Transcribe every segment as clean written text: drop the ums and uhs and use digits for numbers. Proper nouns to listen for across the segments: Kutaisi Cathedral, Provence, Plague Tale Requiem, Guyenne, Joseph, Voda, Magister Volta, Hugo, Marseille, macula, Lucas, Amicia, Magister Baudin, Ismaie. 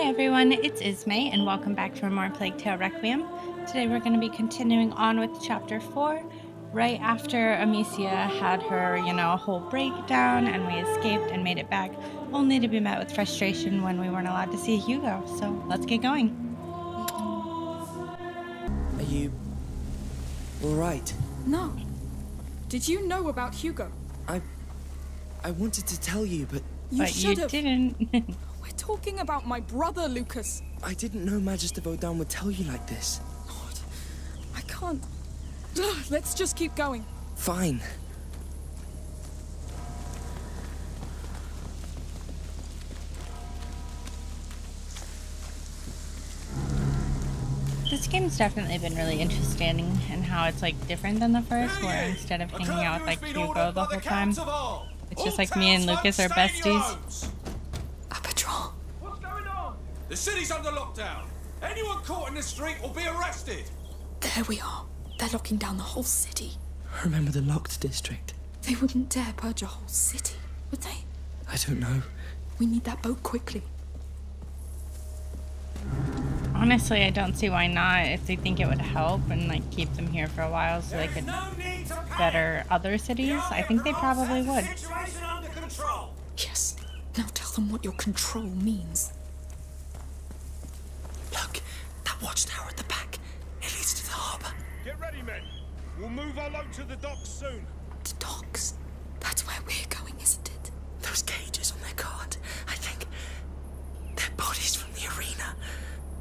Hey everyone, it's Ismaie and welcome back for more Plague Tale Requiem. Today we're going to be continuing on with chapter 4, right after Amicia had her, whole breakdown and we escaped and made it back, only to be met with frustration when we weren't allowed to see Hugo. So let's get going. Are you alright? No. Did you know about Hugo? I wanted to tell you, but you didn't. Talking about my brother, Lucas. I didn't know Magister Baudin would tell you like this. God, I can't. Ugh, let's just keep going. Fine. This game's definitely been really interesting in how it's like different than the first, where instead of hanging out with like Hugo the whole time, it's just like me and Lucas are besties. The city's under lockdown. Anyone caught in the street will be arrested. There we are. They're locking down the whole city. Remember the locked district? They wouldn't dare purge a whole city, would they? I don't know. We need that boat quickly. Honestly, I don't see why not. If they think it would help and like keep them here for a while so they could better other cities, I think they probably would. Yes. Now tell them what your control means. Watchtower at the back. It leads to the harbour. Get ready, men. We'll move our load to the docks soon. The docks? That's where we're going, isn't it? Those cages on their guard, I think. They're bodies from the arena.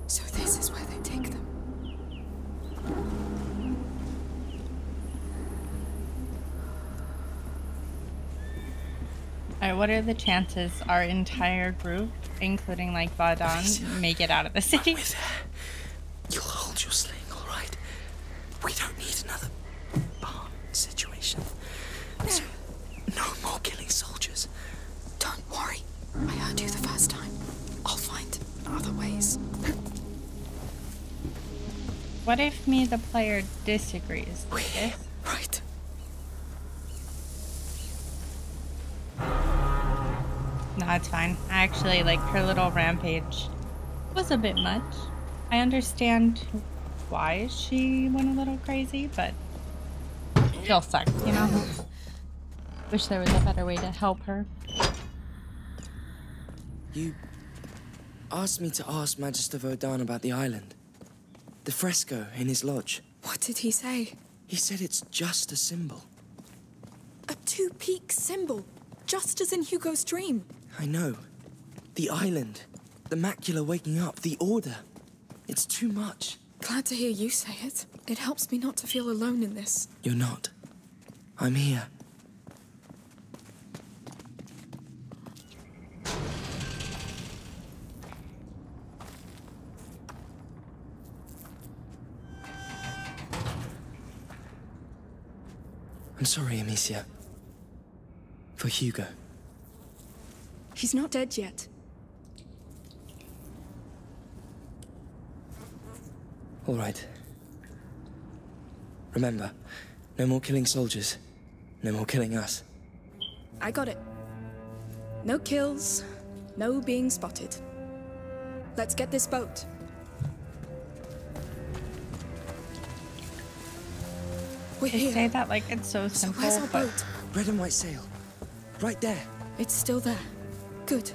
So this is where they take them. Alright, what are the chances our entire group, including like Baudin, make it out of the city? You'll hold your sling, all right? We don't need another barn situation. So, no more killing soldiers. Don't worry. I heard you the first time. I'll find other ways. What if me, the player, disagrees? We're here, right? No, it's fine. Actually, like, her little rampage was a bit much. I understand why she went a little crazy, but it still sucked, you know? Wish there was a better way to help her. You asked me to ask Magister Baudin about the island. The fresco in his lodge. What did he say? He said it's just a symbol. A two-peak symbol? Just as in Hugo's dream? I know. The island. The macula waking up. The order. It's too much. Glad to hear you say it. It helps me not to feel alone in this. You're not. I'm here. I'm sorry, Amicia. For Hugo. He's not dead yet. All right. Remember, no more killing soldiers. No more killing us. I got it. No kills, no being spotted. Let's get this boat. We're here. They say that like it's so simple. So where's our boat? Red and white sail. Right there. It's still there. Good.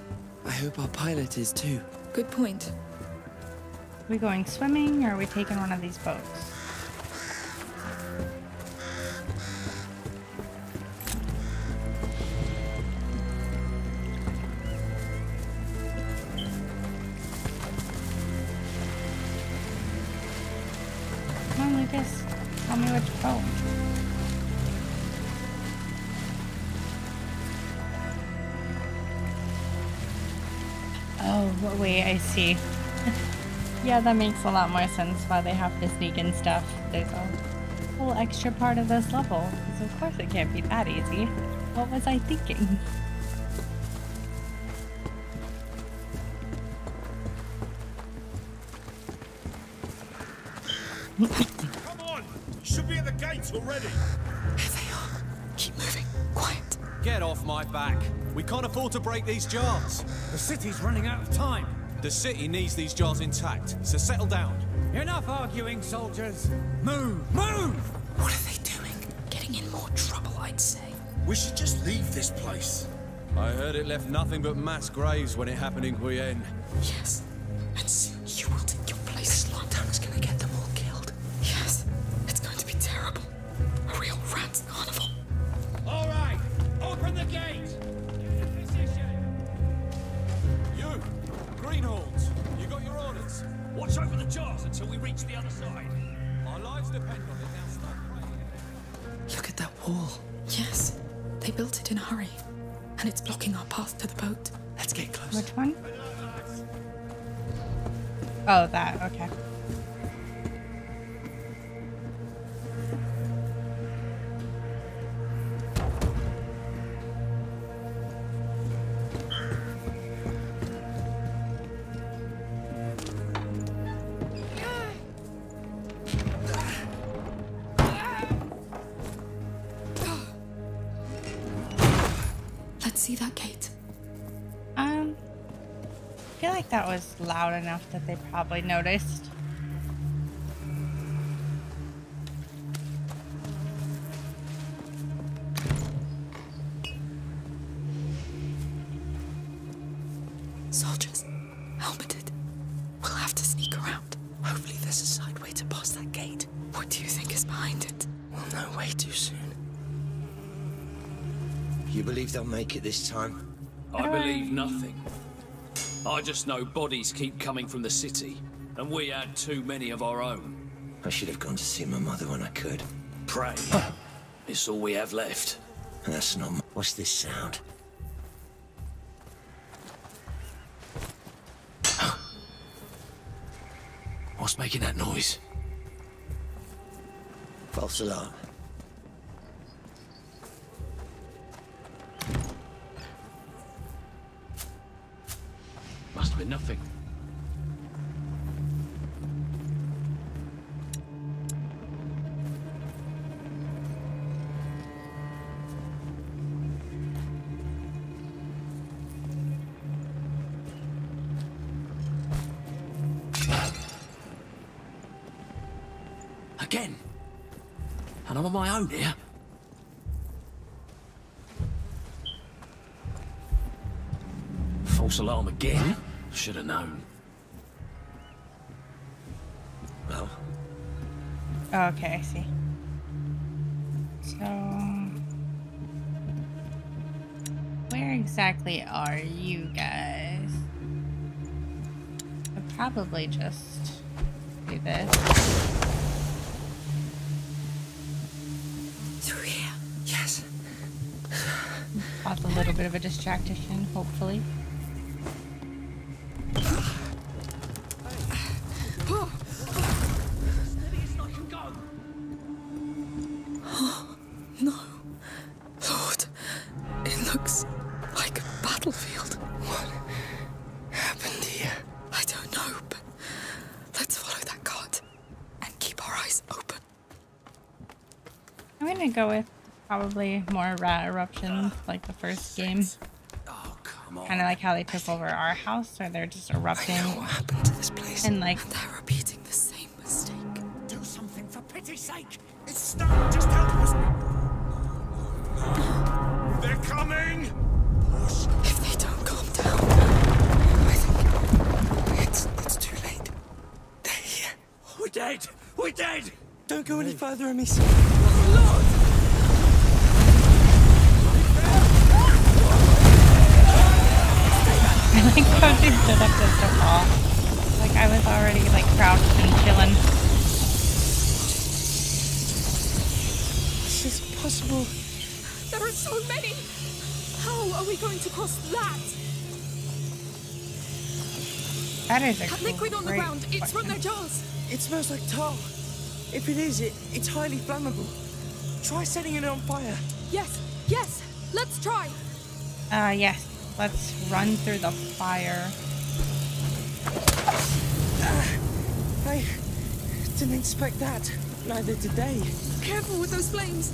I hope our pilot is too. Good point. Are we going swimming, or are we taking one of these boats? Come on, Lucas. Tell me which boat. Oh, wait, I see. Yeah, that makes a lot more sense why they have to sneak in stuff. There's a whole extra part of this level, because of course it can't be that easy. What was I thinking? Come on! Should be at the gates already! Here they are. Keep moving. Quiet. Get off my back. We can't afford to break these jars. The city's running out of time. The city needs these jars intact, so settle down. Enough arguing, soldiers. Move! Move! What are they doing? Getting in more trouble, I'd say. We should just leave this place. I heard it left nothing but mass graves when it happened in Guyenne. Yes. And soon you will take your place. Slaughter's gonna get them all killed. Yes. It's going to be terrible. A real rat's carnival. All right. Open the gate. You, greenhorns. You got your orders. Watch over the jars until we reach the other side. Our lives depend on it now. Stop praying. Look at that wall. Yes. They built it in a hurry. And it's blocking our path to the boat. Let's get close. Which one? Oh, that. Okay. That was loud enough that they probably noticed. Soldiers, helmeted. We'll have to sneak around. Hopefully there's a side way to pass that gate. What do you think is behind it? We'll know way too soon. You believe they'll make it this time? I believe nothing. I just know bodies keep coming from the city, and we had too many of our own. I should have gone to see my mother when I could. Pray. It's all we have left. And that's not... What's this sound? What's making that noise? False alarm. Nothing. Again, and I'm on my own here. False alarm again. Should have known. Well. Okay, I see. So, where exactly are you guys? I'll probably just do this. Through here. Yes. That's a little bit of a distraction, hopefully. Probably more rat eruptions like the first game. Oh, kind of like how they took over our house, or they're just erupting. I know what happened to this place, and like they're repeating the same mistake. Do something for pity's sake! It's stuck. Just help us! No. They're coming! If they don't calm down, I think it's too late. They're here. We're dead. We're dead. Don't go any further, Amicia. Oh, Lord! I like how she stood up just to fall. Like I was already like crouched and chilling. This is possible. There are so many. How are we going to cross that? That is a cool liquid on the ground. It's from their jars. It smells like tar. If it is, it's highly flammable. Try setting it on fire. Yes, yes. Let's try. Yes. Let's run through the fire. I didn't expect that. Neither did they. Careful with those flames.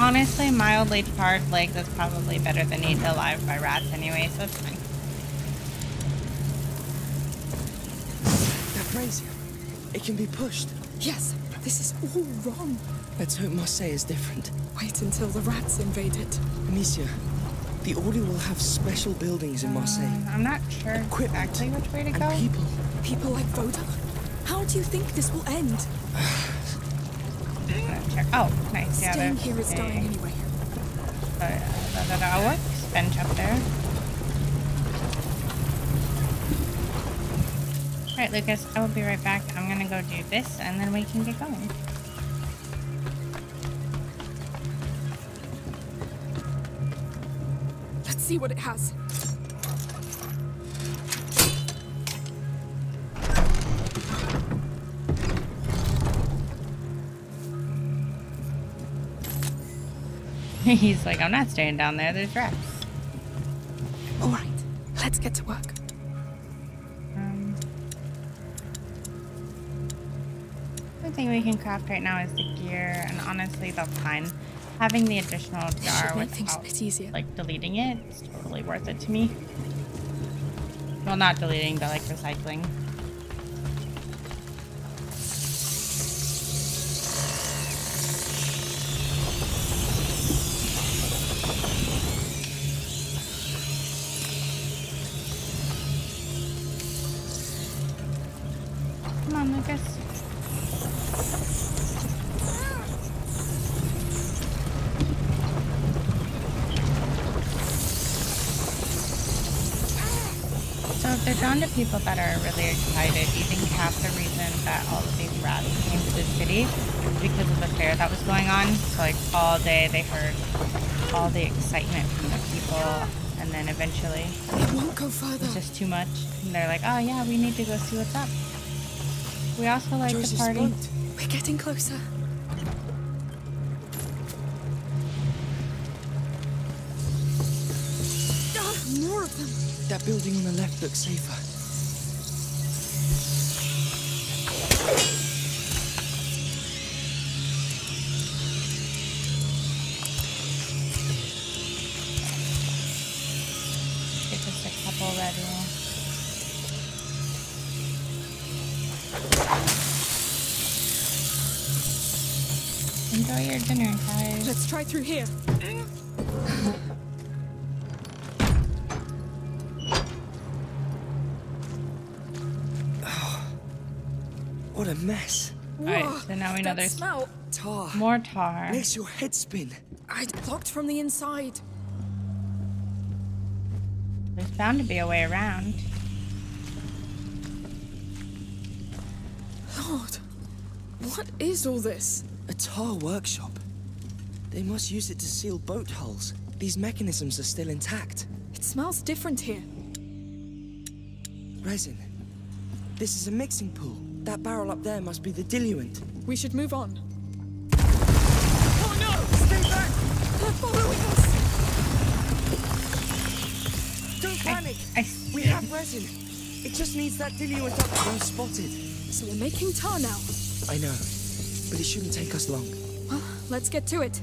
Honestly, mildly charred legs is probably better than eaten alive by rats anyway, so it's fine. Praise him. It can be pushed. Yes, this is all wrong. Let's hope Marseille is different. Wait until the rats invade it. Amicia, the Order will have special buildings in Marseille. I'm not sure exactly which way to go. People. People like Voda? How do you think this will end? Oh, nice. Yeah, staying here is dying anyway. That works. Bench up there. Alright, Lucas, I will be right back. I'm gonna go do this and then we can get going. Let's see what it has. He's like, I'm not staying down there, there's rats. Alright, let's get to work. The thing we can craft right now is the gear, and honestly that's fine. Having the additional jar without like deleting it is totally worth it to me. Well, not deleting, but like recycling. People that are really excited, you think half the reason that all of these rats came to the city is because of the fair that was going on. So like all day they heard all the excitement from the people, and then eventually it won't go further. It's just too much. And they're like, oh yeah, we need to go see what's up. We also like George's the party. Bumped. We're getting closer. Oh, more of them. That building on the left looks safer. Enjoy your dinner, guys. Let's try through here. Oh, what a mess. Alright, so now we know there's tar. More tar. Makes your head spin. I'd blocked from the inside. There's bound to be a way around. Lord, what is all this? A tar workshop. They must use it to seal boat hulls. These mechanisms are still intact. It smells different here. Resin. This is a mixing pool. That barrel up there must be the diluent. We should move on. Oh no! Stay back! They're following us! Don't panic! We have resin. It just needs that diluent up well spotted. So we're making tar now. I know. But it shouldn't take us long. Well, let's get to it.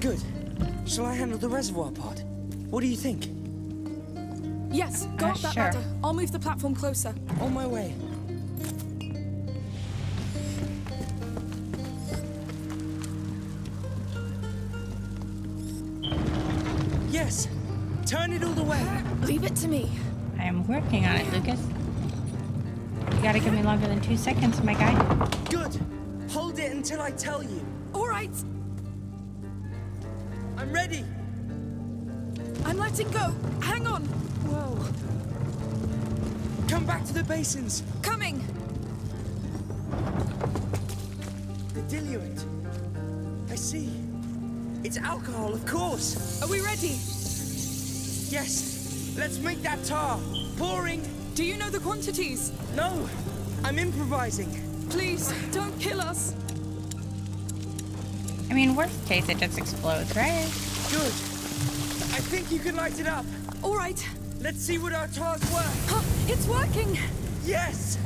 Good. Shall I handle the reservoir part? What do you think? Yes, go up that ladder. I'll move the platform closer. On my way. Yes. Turn it all the way. Leave it to me. I am working on it, Lucas. You gotta give me longer than 2 seconds, my guy. Good. Hold it until I tell you. All right. I'm ready. I'm letting go. Hang on. Whoa. Come back to the basins. Coming. The diluent. I see. It's alcohol, of course. Are we ready? Yes. Let's make that tar. Pouring. Do you know the quantities? No, I'm improvising. Please, don't kill us. I mean, worst case, it just explodes, right? Good. I think you can light it up. All right. Let's see what our tar's worth. Huh, it's working. Yes.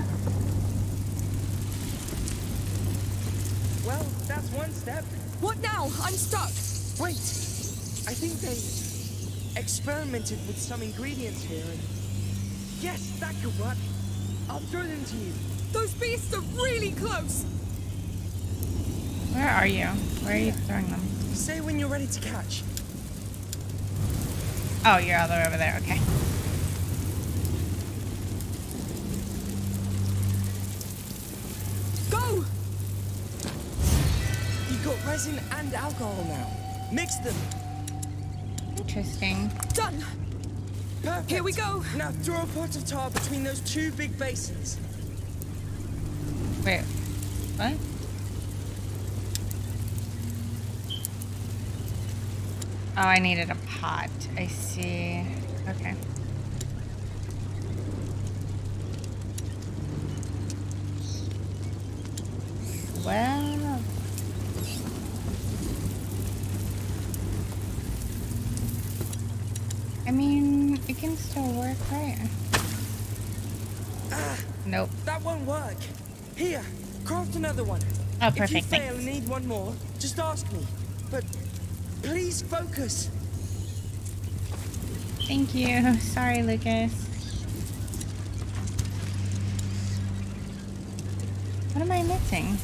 Well, that's one step. What now? I'm stuck. Wait, I think they experimented with some ingredients here and Yes, that could work. I'll throw them to you. Those beasts are really close. Where are you? Where are you throwing them? Say when you're ready to catch. Oh, you're all the way over there. Okay. Go! You've got resin and alcohol now. Mix them. Interesting. Done. Perfect. Here we go. Now throw a pot of tar between those two big basins. Wait. What? Oh, I needed a pot. I see. Okay. Well. I mean, it can still work, right? Nope. That won't work. Here, craft another one. Oh, perfect. If you fail and need one more, just ask me. But please focus. Thank you. Sorry, Lucas. What am I missing?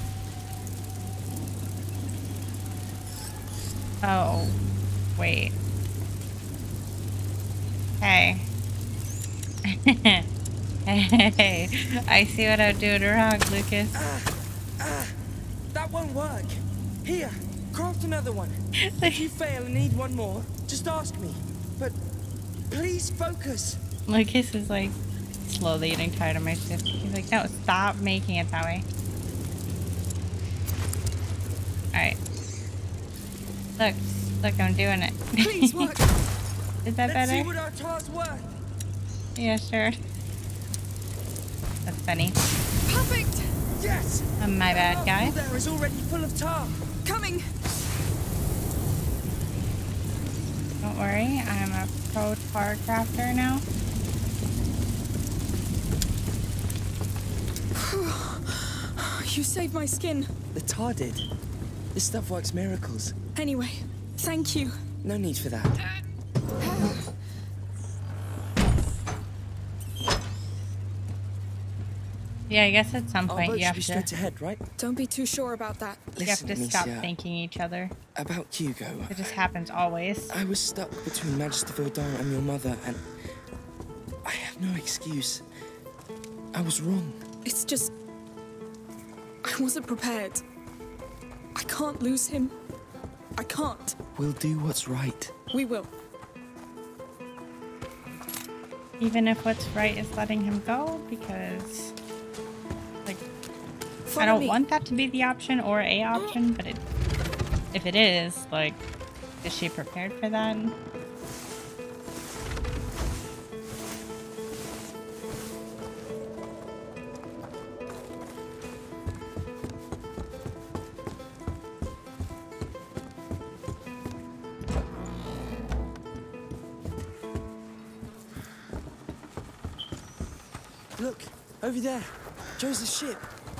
Oh, wait. Hey. Hey. I see what I'm doing wrong, Lucas. That won't work. Here. Craft another one. If you fail and need one more, just ask me. But please focus. Lucas is like slowly getting tired of my shit. He's like, no, stop making it that way. Alright. Look, I'm doing it. Please work. Is that better? Let's see what our tar's worth. Yeah, sure. That's funny. Perfect! Yes! My bad, guys. There is already full of tar. Coming! Don't worry, I'm a pro tar crafter now. You saved my skin. The tar did. This stuff works miracles. Anyway, thank you. No need for that. Yeah, I guess at some point you have to... straight ahead, right? Don't be too sure about that. Listen, you have to stop thanking each other. About Hugo. It just happens always. I was stuck between Magister Volta and your mother, and I have no excuse. I was wrong. It's just... I wasn't prepared. I can't lose him. I can't. We'll do what's right. We will. Even if what's right is letting him go, because... I don't want that to be the option or a option, but if it is, like, is she prepared for that? Look, over there, Joseph's ship.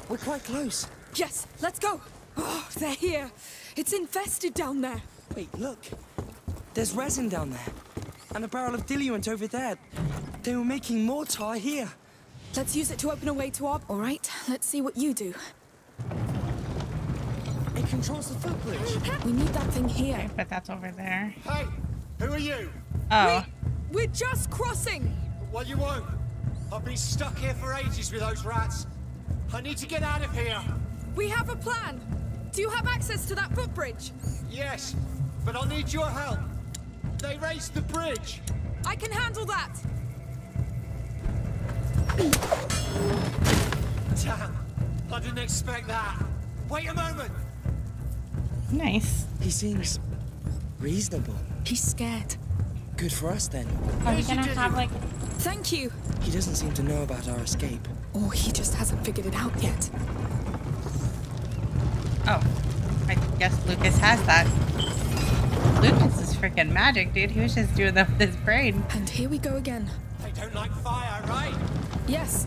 We're quite close. Yes, let's go. Oh, they're here. It's infested down there. Wait, look. There's resin down there. And a barrel of diluent over there. They were making more tar here. Let's use it to open a way to our... All right, let's see what you do. It controls the foot bridge. We need that thing here. Okay, but that's over there. Hey, who are you? Oh. We're just crossing. What you want? I've been stuck here for ages with those rats. I need to get out of here. We have a plan. Do you have access to that footbridge? Yes, but I'll need your help. They raised the bridge. I can handle that. Damn, I didn't expect that. Wait a moment. Nice. He seems reasonable. He's scared. Good for us then. Are we gonna have like... Thank you. He doesn't seem to know about our escape. Or he just hasn't figured it out yet. Oh, I guess Lucas has that. Lucas is freaking magic, dude. He was just doing that with his brain. And here we go again. They don't like fire, right? Yes.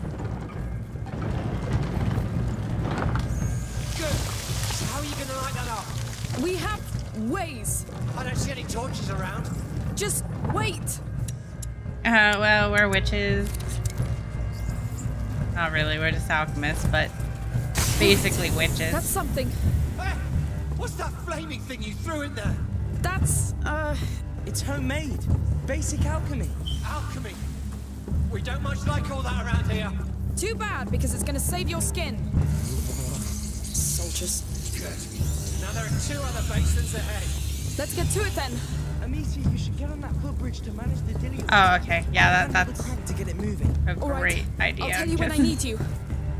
Good. So how are you going to light that up? We have ways. I don't see any torches around. Just wait. Well, we're witches. Not really, we're just alchemists, but basically witches. That's something. Hey, what's that flaming thing you threw in there? That's, it's homemade. Basic alchemy. Alchemy? We don't much like all that around here. Too bad, because it's gonna save your skin. Soldiers. Good. Now there are two other basins ahead. Let's get to it then. Amicia, you should get on that footbridge to manage the dilly. Oh, okay. Yeah, that's to get it moving. A great idea. I'll tell you when I need you.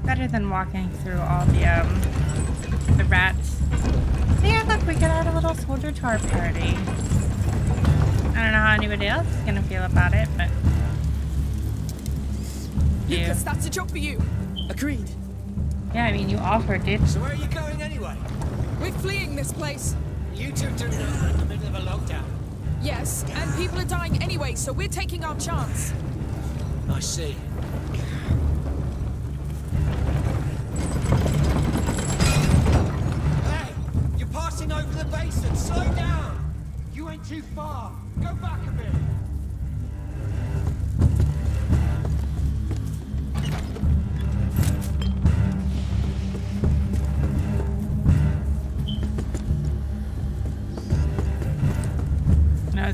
Better than walking through all the rats. Yeah, look, we could add a little soldier to our party. I don't know how anybody else is gonna feel about it, but Lucas, that's a job for you. Agreed. Yeah, I mean, you offered it. So where are you going anyway? We're fleeing this place. You two do not in the middle of a lockdown. Yes, and people are dying anyway, so we're taking our chance. I see. Hey, you're passing over the basin. Slow down. You went too far. Go back a bit.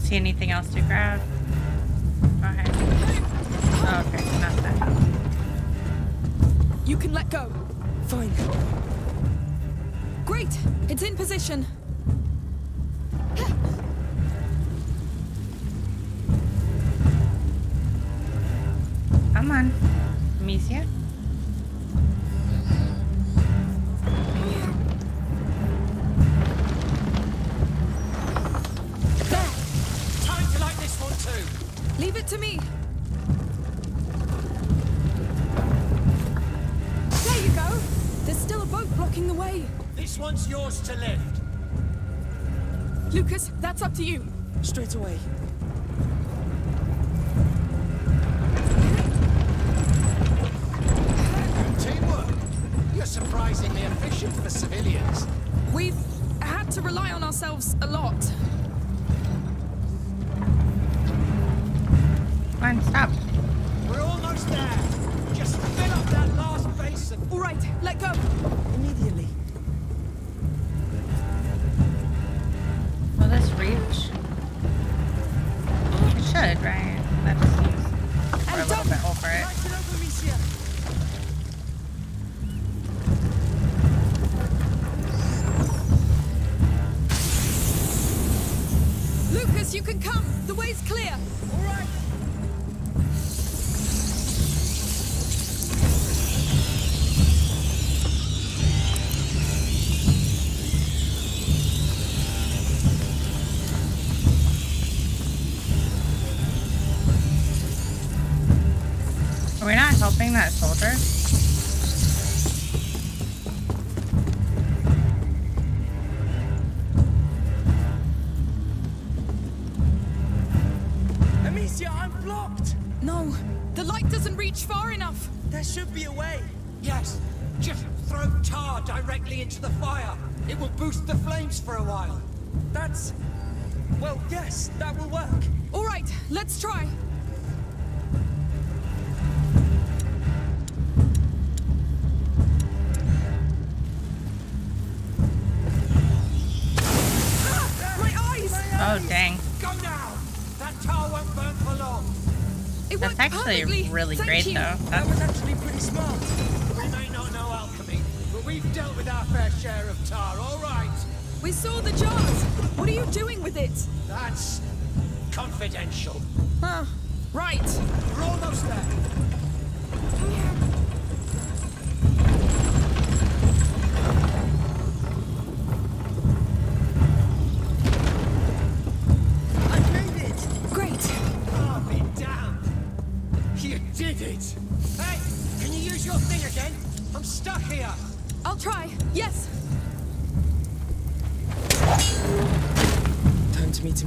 See anything else to grab? Okay. Oh, okay, not that. You can let go. Fine. Great, it's in position. Come on, Amicia. Leave it to me. There you go. There's still a boat blocking the way. This one's yours to lift. Lucas, that's up to you. Straight away. Teamwork. You're surprisingly efficient for civilians. We've had to rely on ourselves a lot. Stop. We're almost there. Just fill up that last basin. All right, let go. Immediately. Will this reach? It should, right? That just seems we're a little bit over it. Lucas, you can come. The way's clear. All right. We're not helping that soldier. Amicia, I'm blocked! No, the light doesn't reach far enough. There should be a way. Yes, just throw tar directly into the fire. It will boost the flames for a while. That's... well, yes, that will work. All right, let's try. Oh, dang. Go now. That tar won't burn for long. That's actually really great, though. That was actually pretty smart. We may not know alchemy, but we've dealt with our fair share of tar, all right. We saw the jars. What are you doing with it? That's confidential. Huh. Right. We're almost there.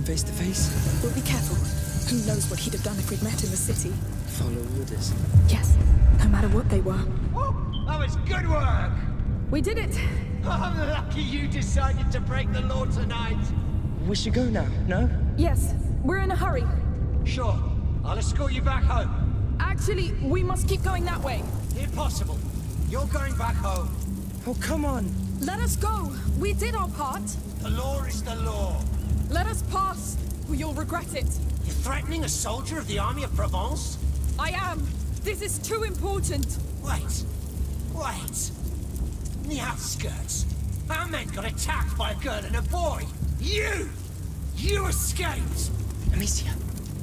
Face to face. We'll be careful. Who knows what he'd have done if we'd met in the city? Follow orders. Yes, no matter what they were. Whoop, that was good work! We did it! I'm lucky you decided to break the law tonight. We should go now, no? Yes, we're in a hurry. Sure, I'll escort you back home. Actually, we must keep going that way. Impossible. You're going back home. Oh, come on. Let us go. We did our part. The law is the law. Let us pass, or you'll regret it. You're threatening a soldier of the army of Provence? I am. This is too important. Wait. Wait. In the outskirts, our men got attacked by a girl and a boy. You escaped! Amicia,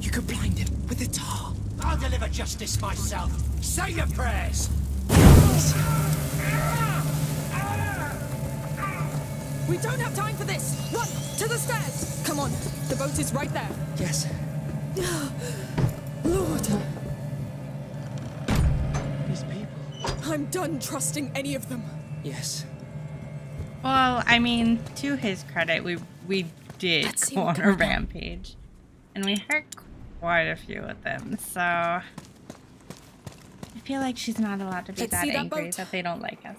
you could blind him with the tar. I'll deliver justice myself. Say your prayers! We don't have time for this! Run! To the stairs! Come on, the boat is right there. Yes. Lord! These people... I'm done trusting any of them. Yes. Well, I mean, to his credit, we did go on a rampage. And we hurt quite a few of them, so... I feel like she's not allowed to be that angry that they don't like us.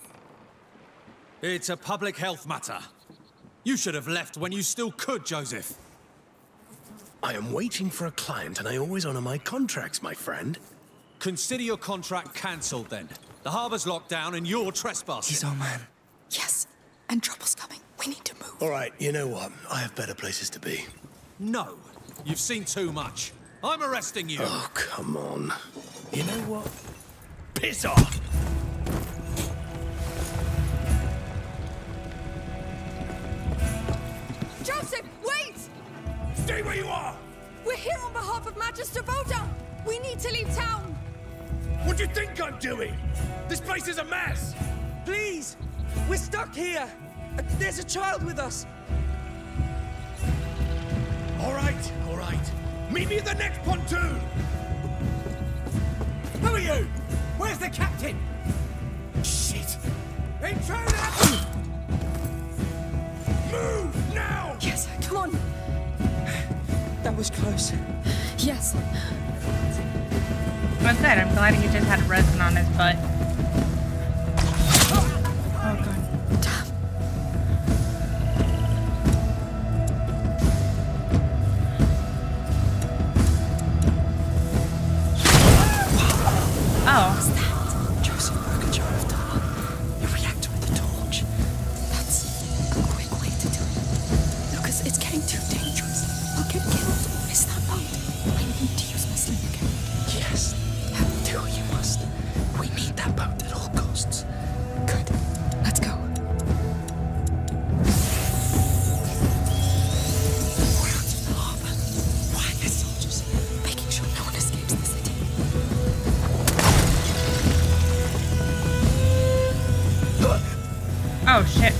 It's a public health matter. You should have left when you still could, Joseph. I am waiting for a client, and I always honor my contracts, my friend. Consider your contract cancelled, then. The harbor's locked down, and you're trespassing. He's our man. Yes, and trouble's coming. We need to move. All right, you know what? I have better places to be. No, you've seen too much. I'm arresting you. Oh, come on. You know what? Piss off! Joseph, wait! Stay where you are! We're here on behalf of Magister Volta. We need to leave town. What do you think I'm doing? This place is a mess! Please! We're stuck here! There's a child with us! Alright, alright. Meet me at the next pontoon! Who are you? Where's the captain? Shit! Intruder! Move now! Yes, come on! That was close. Yes. What's that? I'm glad he just had resin on his butt. Oh, God. Oh. What's that? Joseph broke a jar of tar. You react with the torch. That's a quick way to do it. Lucas, it's getting too dangerous. I'll get killed. It's that boat. I need to use my sling again. Yes. Do what you must. We need that boat at all costs. Good. Let's go. We're out of the harbor. Why are there soldiers? Making sure no one escapes the city. Oh, shit.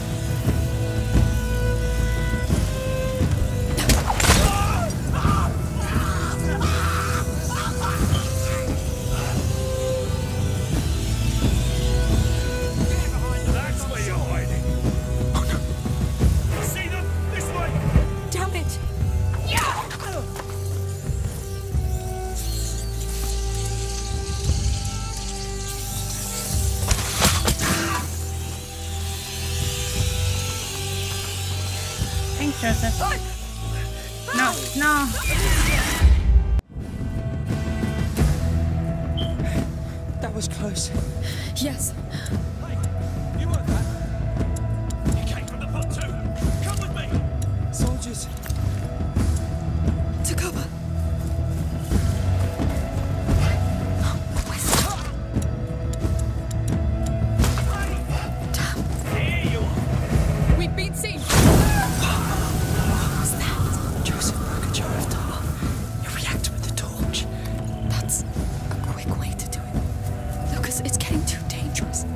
It's getting too dangerous.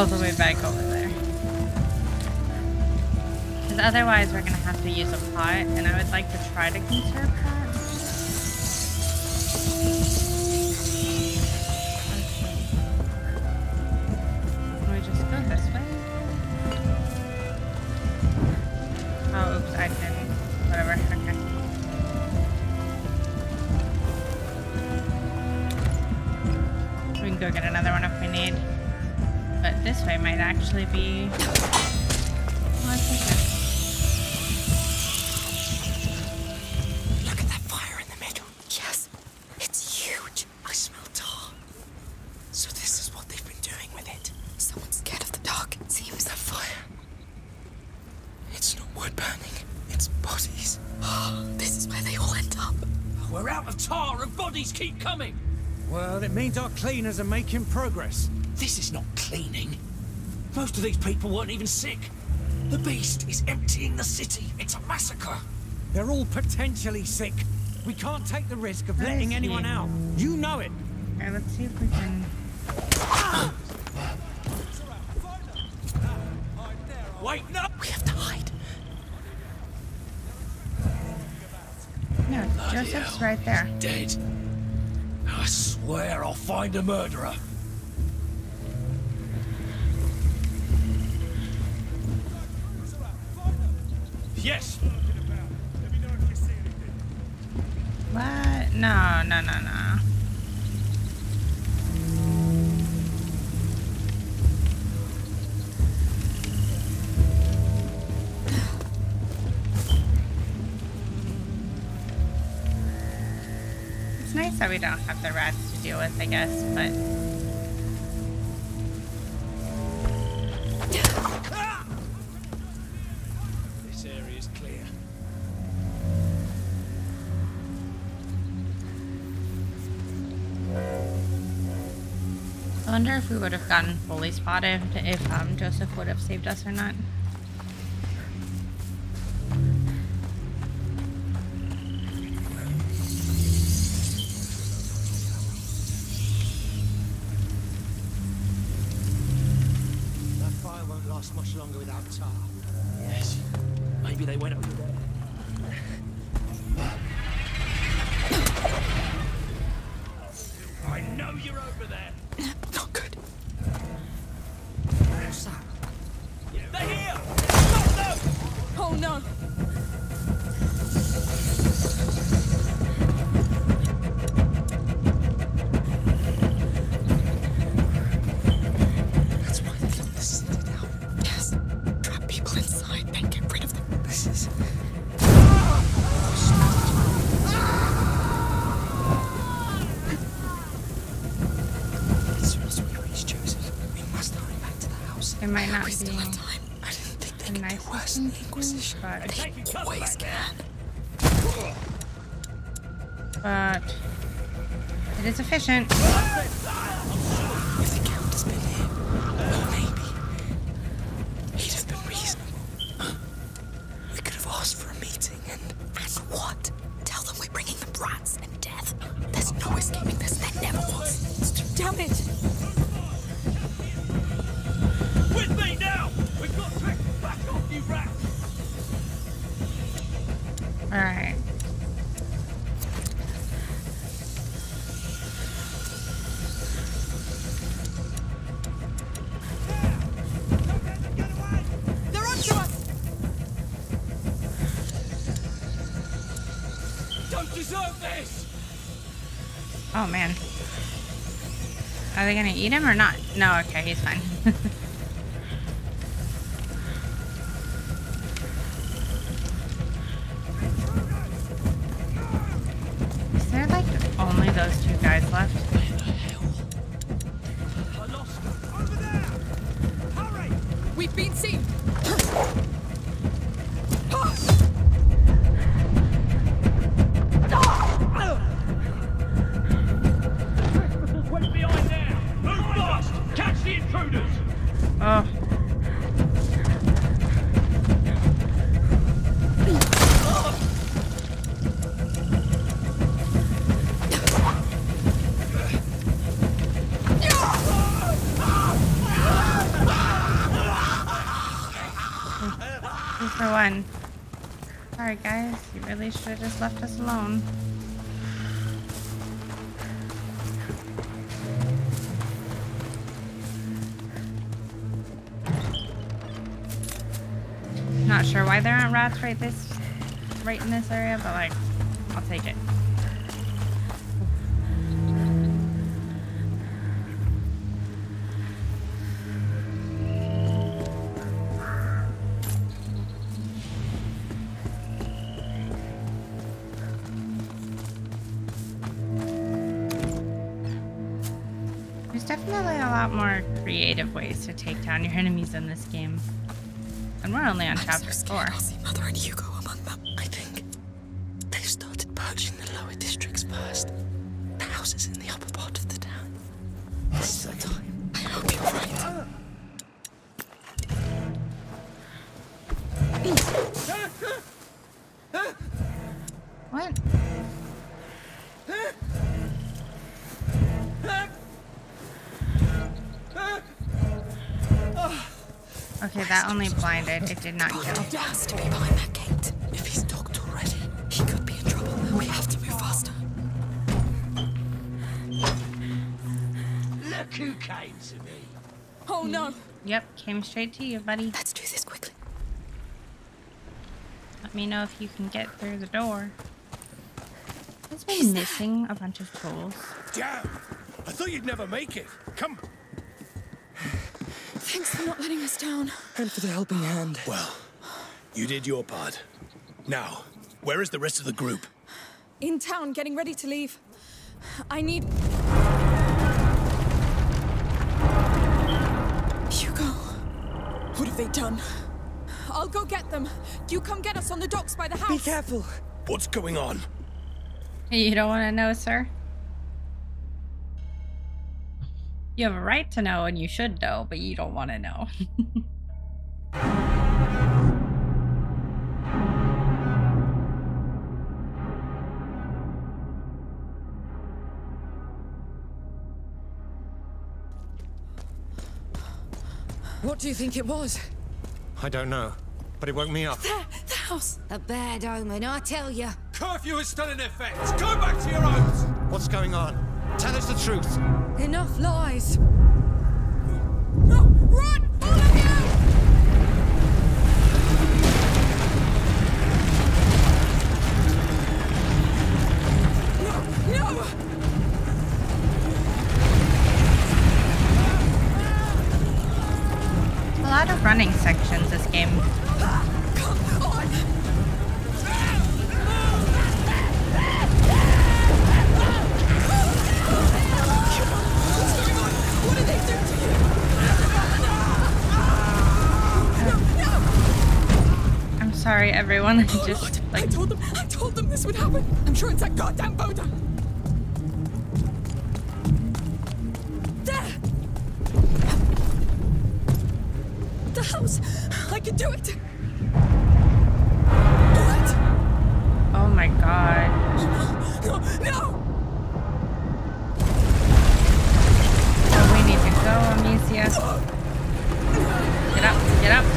all the way back over there. Because otherwise we're going to have to use a pot, and I would like to try to conserve pots. Go get another one if we need, but this way might actually be more efficient. Look at that fire in the middle. Yes, it's huge. I smell tar. So this is what they've been doing with it. Someone's scared of the dark. It seems that fire. It's not wood burning. It's bodies. This is where they all end up. We're out of tar and bodies keep coming. Well, it means our cleaners are making progress. This is not cleaning. Most of these people weren't even sick. The beast is emptying the city. It's a massacre. They're all potentially sick. We can't take the risk of letting anyone out. You know it. Okay, let's see if we can... Wait, no! We have to hide. No, Joseph's right there. Dead. I swear I'll find a murderer. Yes. What? No, no, no, no. So we don't have the rats to deal with, I guess, but... This area is clear. I wonder if we would have gotten fully spotted if Joseph would have saved us or not. Much longer without tar. Yes. Maybe they went over there. I know you're over there. Not good. What's that? They're here! Oh no! But they always can. But it is efficient. If the count has been here, or maybe he'd have been reasonable. We could have asked for a meeting and ask what? Tell them we're bringing them rats and death. There's no escaping this. There never was. It's too damaged. Alright. They're onto us! Don't deserve this! Oh man. Are they gonna eat him or not? No, okay, he's fine. sorry guys, you really should have just left us alone. Not sure why there aren't rats right in this area, but like, I'll take it. Creative ways to take down your enemies in this game, and we're only on chapter 4. I'll see Mother and Hugo among them. I think they started purging the lower districts first. The houses in the upper part of the town. This is the time. I hope you're right. That only blinded. It did not kill. He has to be behind that gate. If he's docked already, he could be in trouble. We have to move faster. Look who came to me. Oh no. Yep, came straight to you, buddy. Let's do this quickly. Let me know if you can get through the door. Has been missing a bunch of tools. Damn! I thought you'd never make it. Come. Thanks for not letting us down. And for the helping hand. Well, you did your part. Now, where is the rest of the group? In town, getting ready to leave. I need... Hugo. What have they done? I'll go get them. You come get us on the docks by the house. Be careful. What's going on? You don't want to know, sir? You have a right to know, and you should know, but you don't want to know. What do you think it was? I don't know, but it woke me up. The house! A bad omen, I tell you. Curfew is still in effect. Go back to your homes! What's going on? Tell us the truth. Enough lies. No, run, all of you! No, no! A lot of running sections this game. Sorry, everyone. Oh, just like... I told them this would happen. I'm sure it's that goddamn Baudin. There. The house. I can do it. What? Oh my god. No, no, no. So we need to go, Amicia. Get up, get up.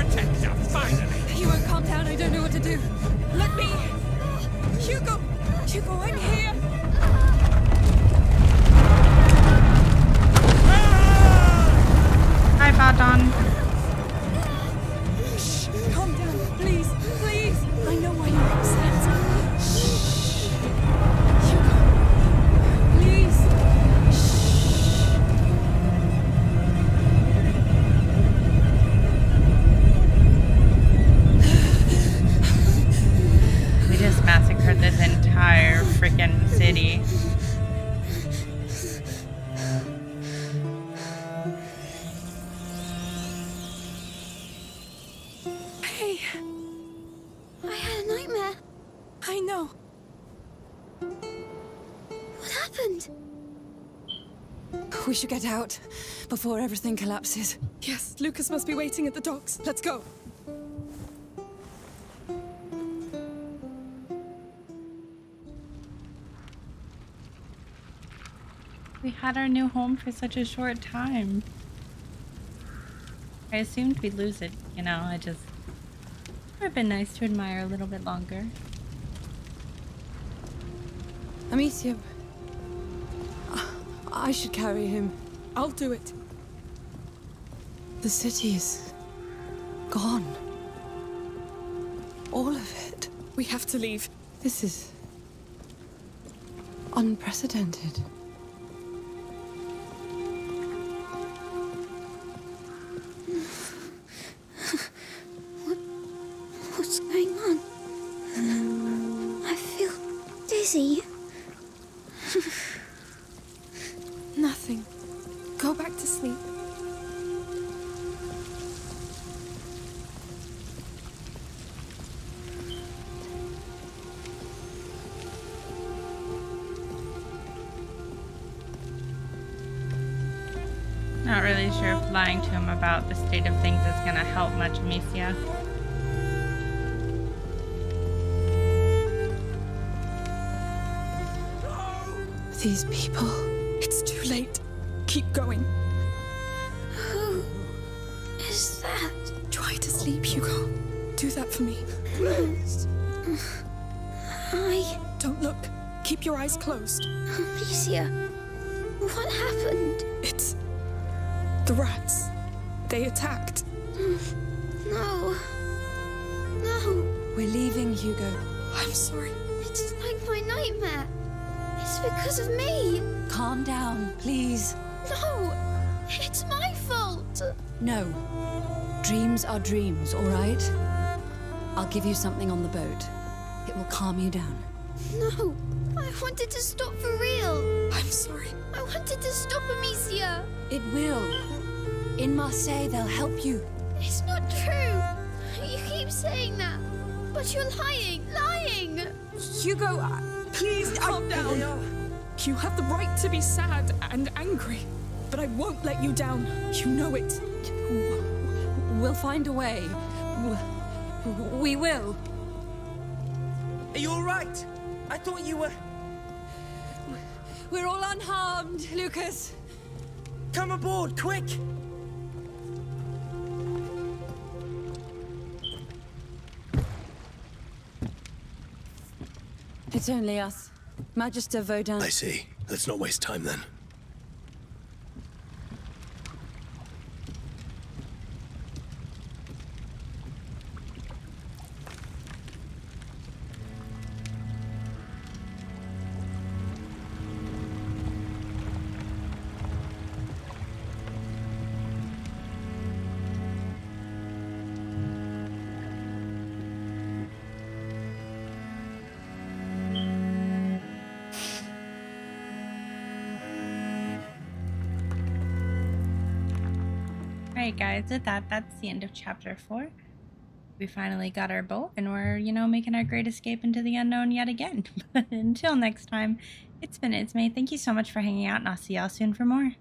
Protect. to. Let me... Hugo! Hugo, I'm here! Hi, Baudin. Shh! Calm down, please, please! I know why you're upset. Shh! Hugo! Please! Shh! We just massacred this entire freaking city. We should get out before everything collapses. Yes, Lucas must be waiting at the docks. Let's go. We had our new home for such a short time. I assumed we'd lose it, you know, it would have been nice to admire a little bit longer. Amicia. I should carry him. I'll do it. The city is gone. All of it. We have to leave. This is unprecedented. What's going on? I feel dizzy. Nothing. Go back to sleep. Not really sure if lying to him about the state of things is going to help much, Amicia. These people... It's too late. Keep going. Who is that? Try to sleep, Hugo. Do that for me. I... Don't look. Keep your eyes closed. Amicia, what happened? It's... the rats. They attacked. No. No. We're leaving, Hugo. I'm sorry. It's like my nightmare. It's because of me. Calm down, please. No, it's my fault. No, dreams are dreams, all right? I'll give you something on the boat. It will calm you down. No, I wanted to stop for real. I'm sorry. I wanted to stop Amicia. It will. In Marseille, they'll help you. It's not true. You keep saying that, but you're lying, lying. Hugo, please calm down. You have the right to be sad and angry, but I won't let you down. You know it. We'll find a way. We will. Are you all right? I thought you were... We're all unharmed, Lucas. Come aboard, quick! It's only us. Magister Baudin. I see. Let's not waste time then. Alright guys, with that, that's the end of chapter 4. We finally got our boat and we're, you know, making our great escape into the unknown yet again. But until next time, it's been Ismaie. Thank you so much for hanging out and I'll see y'all soon for more.